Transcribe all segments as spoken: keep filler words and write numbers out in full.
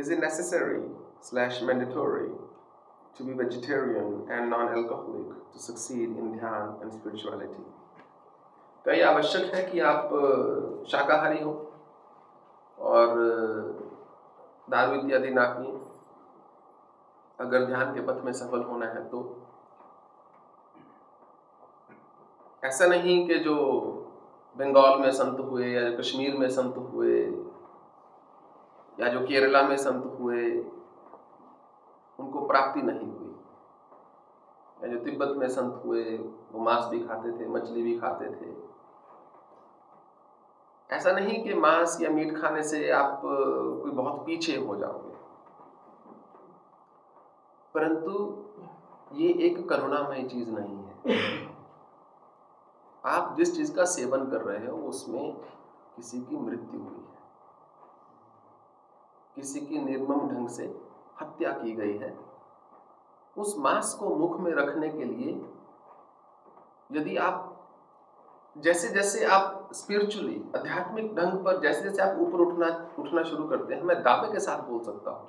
Is it necessary slash mandatory to be vegetarian and non-alcoholic to succeed in Dhyan and spirituality? क्या ये आवश्यक है कि आप शाकाहारी हो और दारू इत्यादि ना पिए अगर ध्यान के पथ में सफल होना है तो? ऐसा नहीं कि जो बंगाल में संत हुए या कश्मीर में संत हुए या जो केरला में संत हुए उनको प्राप्ति नहीं हुई, या जो तिब्बत में संत हुए वो मांस भी खाते थे मछली भी खाते थे। ऐसा नहीं कि मांस या मीट खाने से आप कोई बहुत पीछे हो जाओगे, परंतु ये एक करुणामय चीज़ नहीं है। आप जिस चीज़ का सेवन कर रहे हो उसमें किसी की मृत्यु हुई है, किसी की निर्मम ढंग से हत्या की गई है। उस मांस को मुख में रखने के लिए यदि आप जैसे जैसे आप स्पिरिचुअली आध्यात्मिक ढंग पर जैसे जैसे आप ऊपर उठना उठना शुरू करते हैं, मैं दावे के साथ बोल सकता हूँ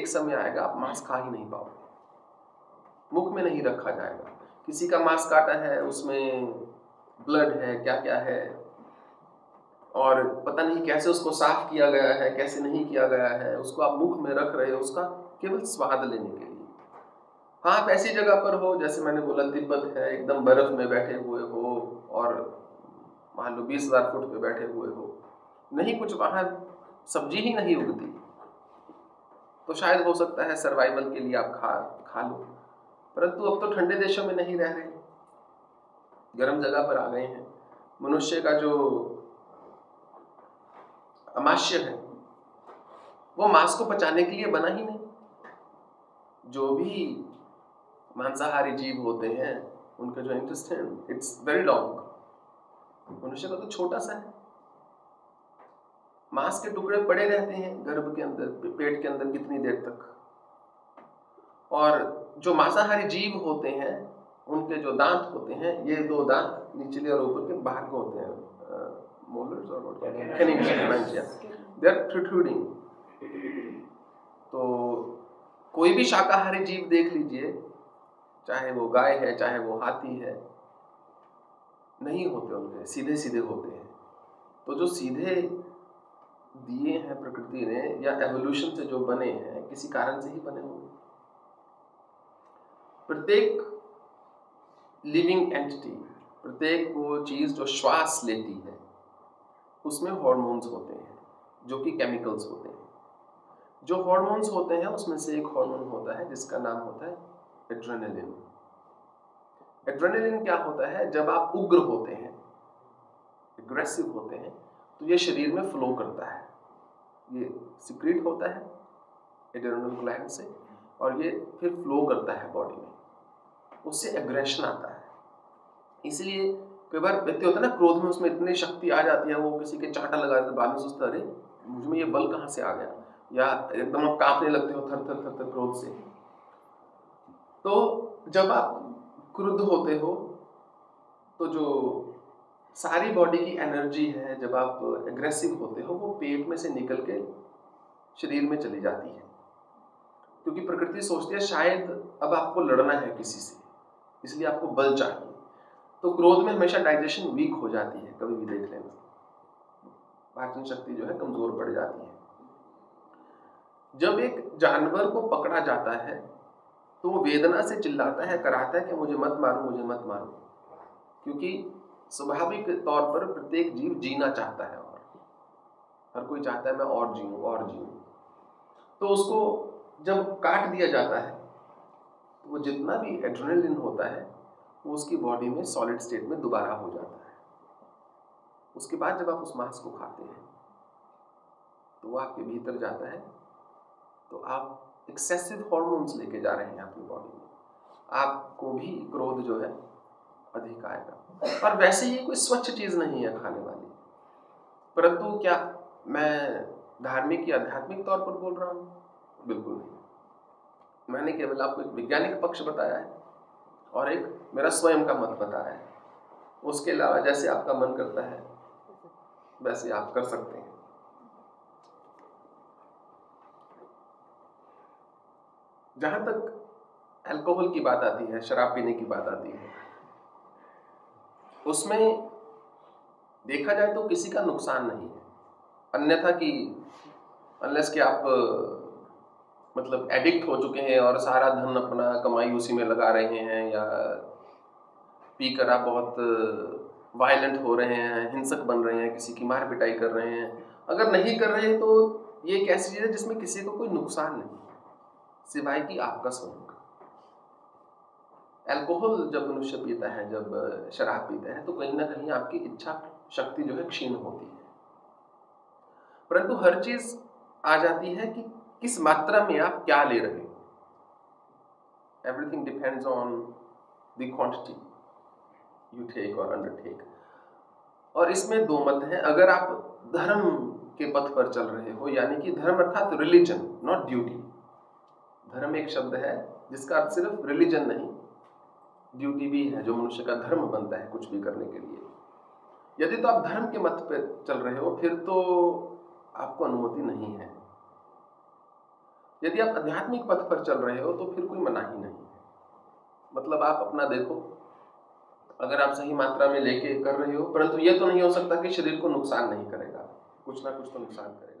एक समय आएगा आप मांस खा ही नहीं पाओगे, मुख में नहीं रखा जाएगा। किसी का मांस काटा है उसमें ब्लड है क्या क्या है और पता नहीं कैसे उसको साफ किया गया है कैसे नहीं किया गया है, उसको आप मुख में रख रहे हो उसका केवल स्वाद लेने के लिए। हाँ, आप ऐसी जगह पर हो जैसे मैंने बोला तिब्बत है, एकदम बर्फ में बैठे हुए हो और मान लो बीस हजार फुट पे बैठे हुए हो, नहीं कुछ वहाँ सब्जी ही नहीं उगती, तो शायद हो सकता है सर्वाइवल के लिए आप खा खा लो। परंतु अब तो ठंडे देशों में नहीं रह रहे, गर्म जगह पर आ गए हैं। मनुष्य का जो अमाश्य है वो मांस को पचाने के लिए बना ही नहीं। जो भी मांसाहारी जीव होते हैं उनका जो इंटेस्टाइन इट्स वेरी लॉन्ग, मनुष्य का तो छोटा सा है। मांस के टुकड़े पड़े रहते हैं गर्भ के अंदर पेट के अंदर कितनी देर तक। और जो मांसाहारी जीव होते हैं उनके जो दांत होते हैं, ये दो दांत निचले और ऊपर के बाहर को होते हैं, मोलर्स और व्हाट दे आर प्रोट्रूडिंग। तो कोई भी शाकाहारी जीव देख लीजिए, चाहे वो गाय है चाहे वो हाथी है, नहीं होते उनके, सीधे सीधे होते हैं। तो जो सीधे दिए हैं प्रकृति ने या एवोल्यूशन से जो बने हैं किसी कारण से ही बने होंगे। प्रत्येक लिविंग एंटिटी, प्रत्येक वो चीज़ जो श्वास लेती है उसमें हार्मोन्स होते हैं जो कि केमिकल्स होते हैं। जो हार्मोन्स होते हैं उसमें से एक हार्मोन होता है जिसका नाम होता है एड्रेनलिन। एड्रेनलिन क्या होता है? जब आप उग्र होते हैं, एग्रेसिव होते हैं, तो ये शरीर में फ्लो करता है, ये सिक्रीट होता है एड्रेनल ग्लैंड से और ये फिर फ्लो करता है बॉडी में, उससे एग्रेशन आता है। इसलिए कई बार व्यक्ति होता है ना क्रोध में, उसमें इतनी शक्ति आ जाती है वो किसी के चांटा लगा देते, बाद में सोचता अरे मुझ में ये बल कहाँ से आ गया, या एकदम आप कांपने लगते हो थर थर थर थर क्रोध से। तो जब आप क्रुद्ध होते हो तो जो सारी बॉडी की एनर्जी है, जब आप एग्रेसिव होते हो, वो पेट में से निकल के शरीर में चली जाती है, क्योंकि प्रकृति सोचती है शायद अब आपको लड़ना है किसी से, इसलिए आपको बल चाहिए। तो क्रोध में हमेशा डाइजेशन वीक हो जाती है, कभी भी देख लेना, पाचन शक्ति जो है कमज़ोर पड़ जाती है। जब एक जानवर को पकड़ा जाता है तो वो वेदना से चिल्लाता है, कराता है कि मुझे मत मारो मुझे मत मारो, क्योंकि स्वाभाविक तौर पर प्रत्येक जीव जीना चाहता है और हर कोई चाहता है मैं और जीऊँ और जीऊँ। तो उसको जब काट दिया जाता है तो वो जितना भी एड्रेनलिन होता है वो उसकी बॉडी में सॉलिड स्टेट में दोबारा हो जाता है। उसके बाद जब आप उस मांस को खाते हैं तो वो आपके भीतर जाता है, तो आप एक्सेसिव हार्मोन्स लेके जा रहे हैं अपनी बॉडी में, आपको भी क्रोध जो है अधिक आएगा। और वैसे ही कोई स्वच्छ चीज़ नहीं है खाने वाली, परंतु क्या मैं धार्मिक या आध्यात्मिक तौर पर बोल रहा हूँ? बिल्कुल नहीं। मैंने केवल आपको एक वैज्ञानिक पक्ष बताया है और एक मेरा स्वयं का मत बताया है। उसके अलावा जैसे आपका मन करता है वैसे आप कर सकते हैं। जहाँ तक अल्कोहल की बात आती है, शराब पीने की बात आती है, उसमें देखा जाए तो किसी का नुकसान नहीं है, अन्यथा कि अनलेस कि आप मतलब एडिक्ट हो चुके हैं और सारा धन अपना कमाई उसी में लगा रहे हैं या पी कर आप बहुत वायलेंट हो रहे हैं, हिंसक बन रहे हैं, किसी की मार पिटाई कर रहे हैं। अगर नहीं कर रहे हैं तो ये एक ऐसी चीज़ है जिसमें किसी को कोई नुकसान नहीं सिवाय कि आपका स्वयं का। अल्कोहल जब मनुष्य पीता है, जब शराब पीता है, तो कहीं ना कहीं आपकी इच्छा शक्ति जो है क्षीण होती है, परंतु हर चीज़ आ जाती है कि किस मात्रा में आप क्या ले रहे हो। Everything depends on the quantity you take और अंडरटेक। और इसमें दो मत हैं। अगर आप धर्म के पथ पर चल रहे हो, यानी कि धर्म अर्थात रिलीजन, नॉट ड्यूटी। धर्म एक शब्द है जिसका अर्थ सिर्फ रिलीजन नहीं, ड्यूटी भी है जो मनुष्य का धर्म बनता है कुछ भी करने के लिए। यदि तो आप धर्म के मत पर चल रहे हो फिर तो आपको अनुमति नहीं है। यदि आप आध्यात्मिक पथ पर चल रहे हो तो फिर कोई मनाही नहीं है, मतलब आप अपना देखो, अगर आप सही मात्रा में लेके कर रहे हो। परंतु यह तो नहीं हो सकता कि शरीर को नुकसान नहीं करेगा, कुछ ना कुछ तो नुकसान करेगा।